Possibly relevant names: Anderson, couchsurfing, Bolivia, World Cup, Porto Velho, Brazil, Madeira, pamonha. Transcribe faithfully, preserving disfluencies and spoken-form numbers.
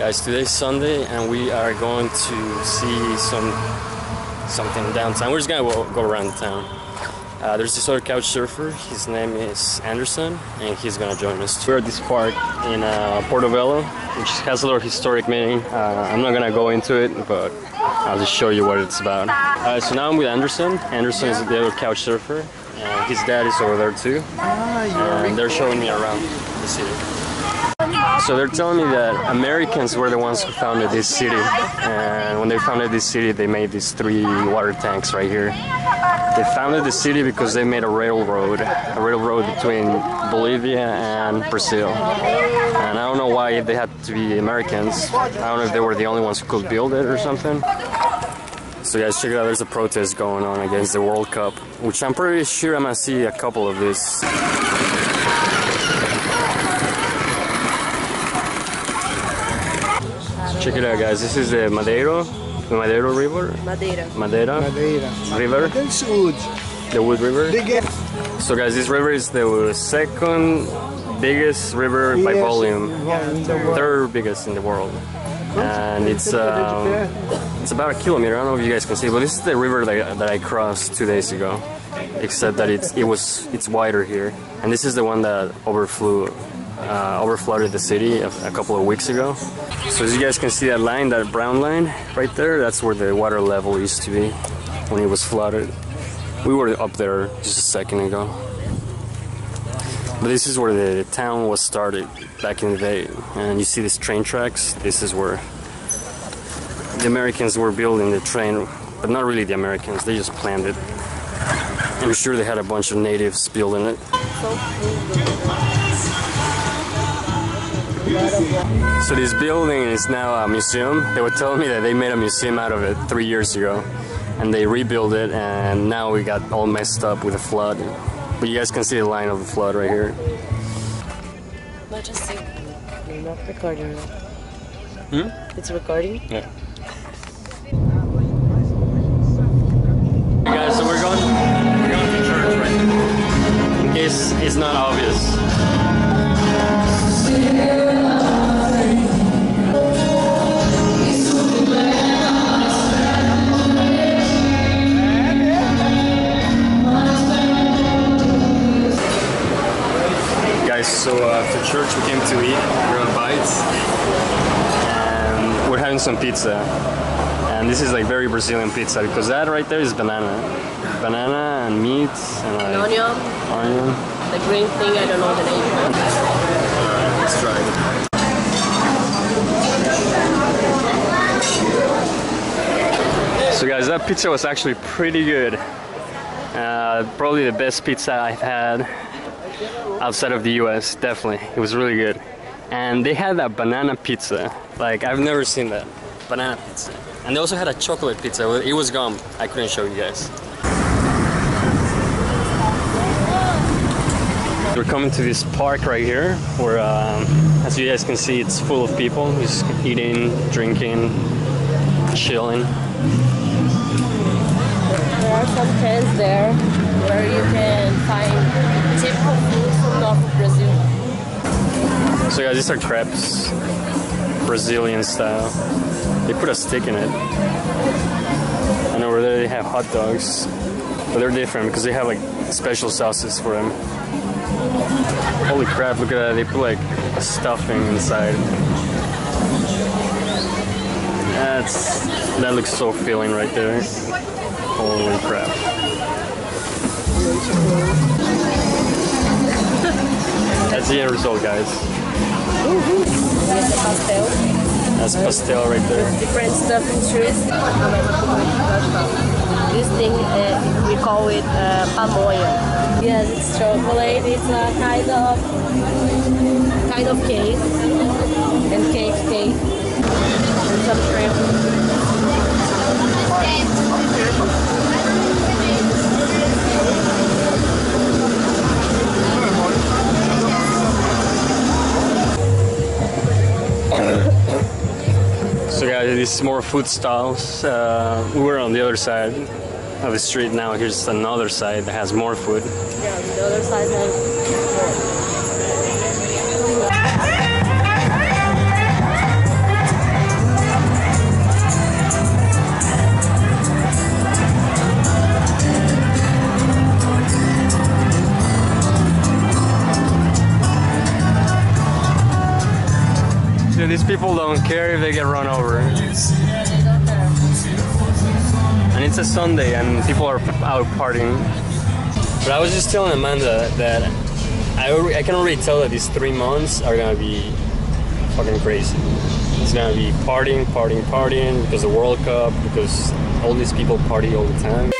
Guys, today's Sunday and we are going to see some something downtown. We're just gonna go, go around town. Uh, there's this other couch surfer. His name is Anderson and he's gonna join us. We're at this park in uh, Porto Velho, which has a lot of historic meaning. Uh, I'm not gonna go into it, but I'll just show you what it's about. Uh, so now I'm with Anderson. Anderson is the other couch surfer. Uh, his dad is over there too. Ah, and they're showing me around the city. So they're telling me that Americans were the ones who founded this city, and when they founded this city they made these three water tanks right here. They founded the city because they made a railroad, a railroad between Bolivia and Brazil. And I don't know why they had to be Americans. I don't know if they were the only ones who could build it or something. So guys, check it out, there's a protest going on against the World Cup, which I'm pretty sure I'm gonna see a couple of these. Check it out, guys. This is the Madeira, the Madeira River. Madeira. Madeira. Madeira. River. The Wood River. So, guys, this river is the second biggest river by volume, third biggest in the world, and it's um, it's about a kilometer. I don't know if you guys can see, but this is the river that, that I crossed two days ago, except that it's it was it's wider here, and this is the one that overflew. Uh, overflooded the city a, a couple of weeks ago. So as you guys can see, that line, that brown line right there, that's where the water level used to be when it was flooded. We were up there just a second ago. But this is where the town was started back in the day. And you see these train tracks, this is where the Americans were building the train, but not really the Americans, they just planned it. I'm sure they had a bunch of natives building it. So this building is now a museum. They were telling me that they made a museum out of it three years ago and they rebuilt it, and now we got all messed up with the flood. But you guys can see the line of the flood right here. Not just see. You're not recording. Hmm? It's recording? Yeah. Hey guys, so we're going, we're going to church right now. In case it's not obvious. So uh, after church we came to eat, we were on bites, and we're having some pizza, and this is like very Brazilian pizza because that right there is banana, banana and meat and, like, and onion, onion, the green thing, I don't know the name. All right, let's try it. So guys, that pizza was actually pretty good, uh, probably the best pizza I've had. Outside of the U S, definitely. It was really good. And they had a banana pizza. Like, I've never seen that. Banana pizza. And they also had a chocolate pizza. It was gone. I couldn't show you guys. We're coming to this park right here, where, um, as you guys can see, it's full of people. Just eating, drinking, chilling. There are some tents there where you can find typical food from north of Brazil. So guys, these are crepes, Brazilian style. They put a stick in it. And over there they have hot dogs, but they're different because they have like special sauces for them. Holy crap, look at that, they put like stuffing inside. That's, that looks so filling right there. Holy crap. That's the end result, guys. That's pastel. That's pastel right there. With different stuffing trees. This thing, uh, we call it uh, pamonha. Yes, it's chocolate. It's a kind of, kind of cake. And cake, cake. And some shrimp. So guys, this is more food styles. Uh, we were on the other side of the street. Now here's another side that has more food. Yeah, the other side has more. Dude, these people don't care if they get run over. Yeah, they don't care. And it's a Sunday and people are out partying. But I was just telling Amanda that I, I can already tell that these three months are gonna be fucking crazy. It's gonna be partying, partying, partying because the World Cup, because all these people party all the time.